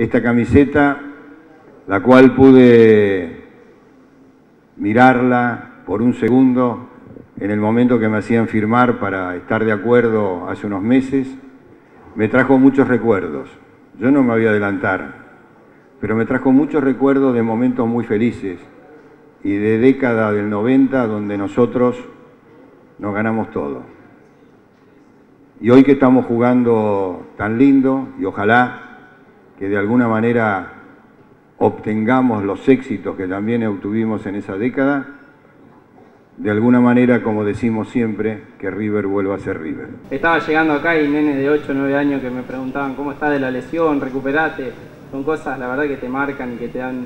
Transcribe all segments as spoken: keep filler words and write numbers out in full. esta camiseta, la cual pude mirarla por un segundo en el momento que me hacían firmar para estar de acuerdo hace unos meses, me trajo muchos recuerdos. Yo no me voy a adelantar, pero me trajo muchos recuerdos de momentos muy felices y de década del noventa donde nosotros nos ganamos todo. Y hoy que estamos jugando tan lindo, y ojalá que de alguna manera obtengamos los éxitos que también obtuvimos en esa década, de alguna manera, como decimos siempre, que River vuelva a ser River. Estaba llegando acá y nenes de ocho o nueve años que me preguntaban cómo estás de la lesión, recuperate. Son cosas, la verdad, que te marcan y que te dan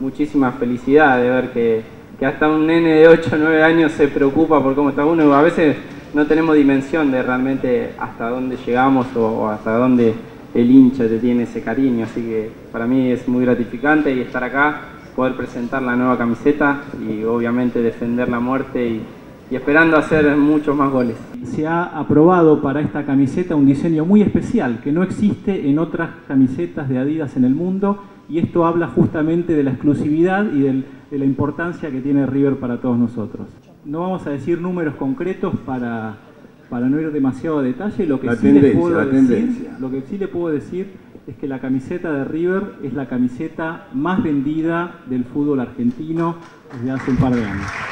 muchísima felicidad de ver que, que hasta un nene de ocho o nueve años se preocupa por cómo está uno. A veces no tenemos dimensión de realmente hasta dónde llegamos o, o hasta dónde el hincha te tiene ese cariño. Así que para mí es muy gratificante y estar acá, poder presentar la nueva camiseta y obviamente defender la muerte y, y esperando hacer muchos más goles. Se ha aprobado para esta camiseta un diseño muy especial que no existe en otras camisetas de Adidas en el mundo, y esto habla justamente de la exclusividad y del, de la importancia que tiene River para todos nosotros. No vamos a decir números concretos para, para no ir demasiado a detalle. Lo que, la sí les puedo la decir, lo que sí le puedo decir es que la camiseta de River es la camiseta más vendida del fútbol argentino desde hace un par de años.